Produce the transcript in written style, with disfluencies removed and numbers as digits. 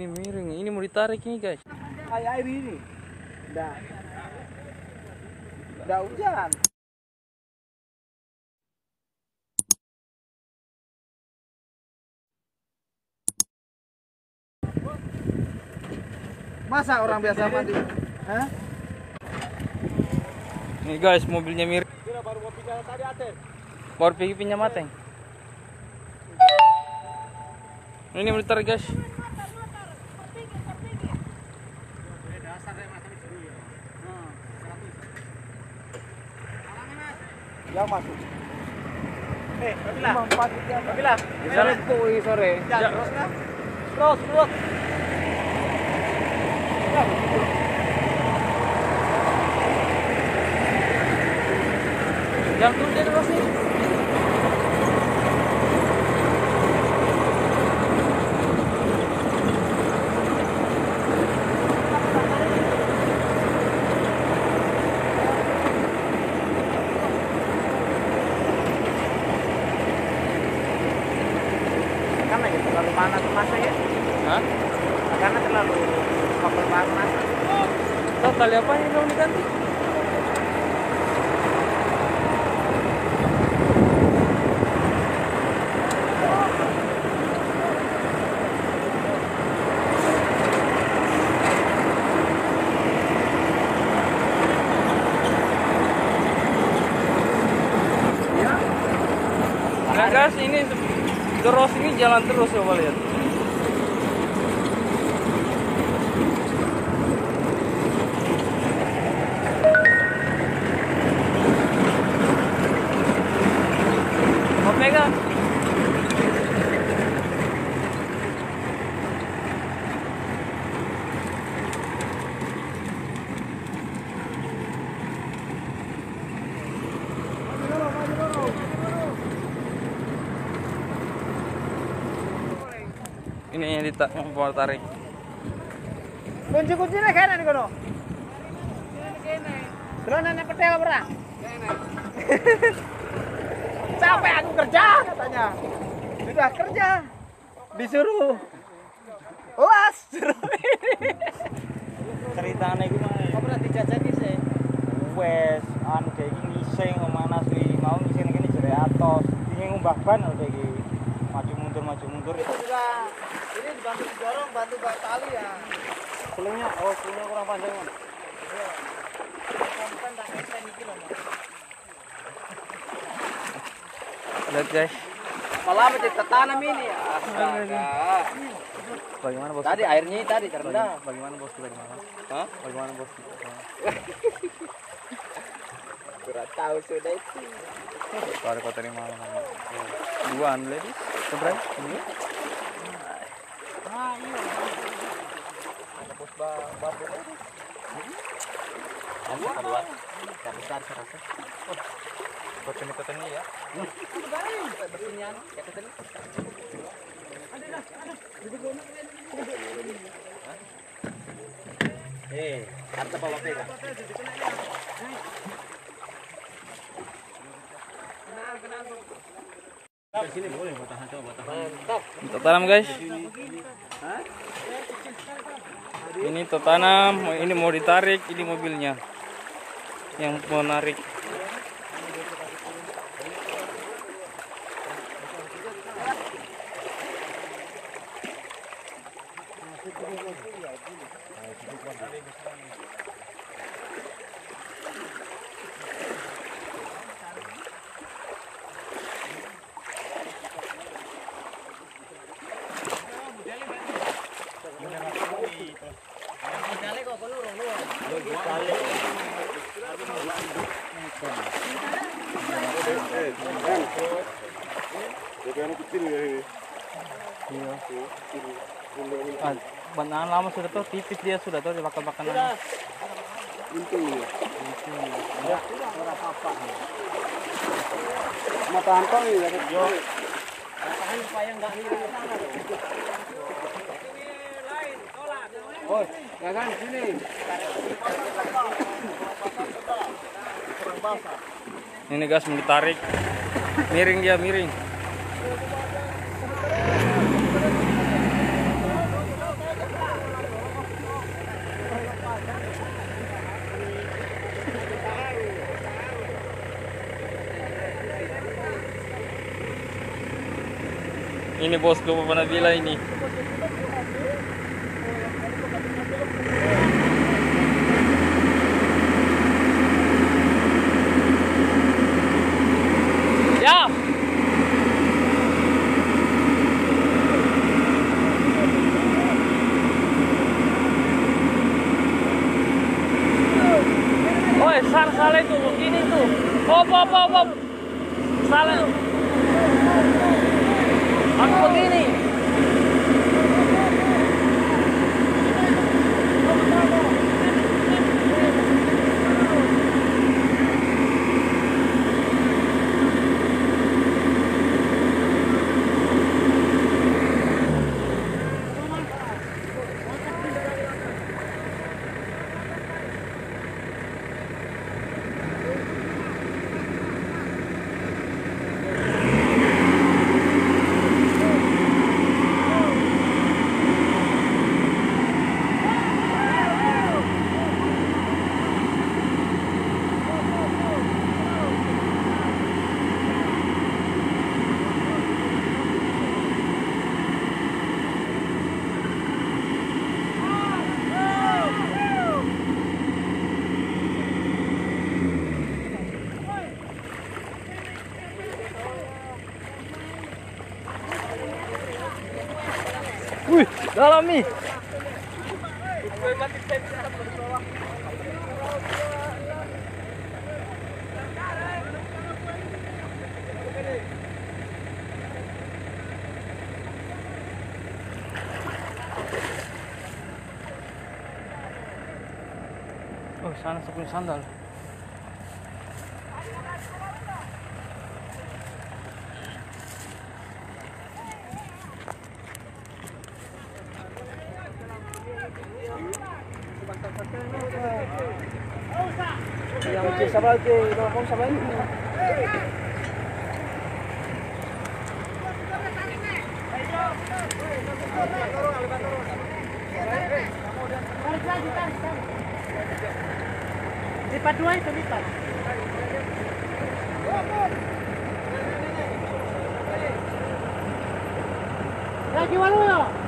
ini miring, ini mau ditarik ini guys. Air ini. Nggak hujan. Masa orang biasa mandi? Hah? Nih guys, mobilnya miring. Baru pergi pinjam ateng. Ini militer guys. Ya masuk. Bila? Sore. Terus. Jangan turun dari bos nih. Karena ya terlalu panas masa ya. Hah? Karena terlalu kapal panas. Tuh kali apa yang mau diganti? Nah guys, ini terus ini jalan terus, coba lihat. Omega. Ini yang mau tarik. Kunci-kuncinya kena nih kono. Kena. Petel berang. Capek aku kerja katanya. Sudah kerja. Disuruh. Ulas. Ceritanya gue mah. Kok berarti jajaki sih? Wes, anu kayak gini sing mana sih? Mau ngising gini jere atos. Ini ngumbah ban kayak gini. Maju mundur itu juga ini dibantu didorong bantu bak tali ya. Pulangnya pulangnya kurang panjang kan. Iya. Konten tak enten iki lho. Lihat guys. Malah mencetak tanam ini ya. Astaga. Bagaimana bos? Tadi airnya tadi terendah. Bagaimana bos kita gimana? Hah? Bagaimana bos kita? Kurang tahu sudah itu. Kalau kota ini malam. Duaan lagi. Seberang ini. Ah, iya. Ada pos baru tadi. Ada keluar. Enggak besar serasa. Kota ini ya. Bersenyan kayak kota ini. Ada. Harta bawa pega. Kita tanam guys. Ini kita tanam, ini mau ditarik, ini mobilnya yang mau narik. Benar lama sudah tuh tipis dia sudah tuh dibakar-bakaran. Ya. Mata antong ya. Rasain supaya enggak miring sana. Oh, ya kan sini. Ini gas mau ditarik. Miring dia miring. Ini bosku pernah bilang ini. Salah itu begini tuh. Op. Salah. Aku begini. Wih, dalam nih. Oh, sana sepuluh sandal. Yang kecil sabar ke, kalau sabar ini. Lipat dua itu lipat. Lagi walau.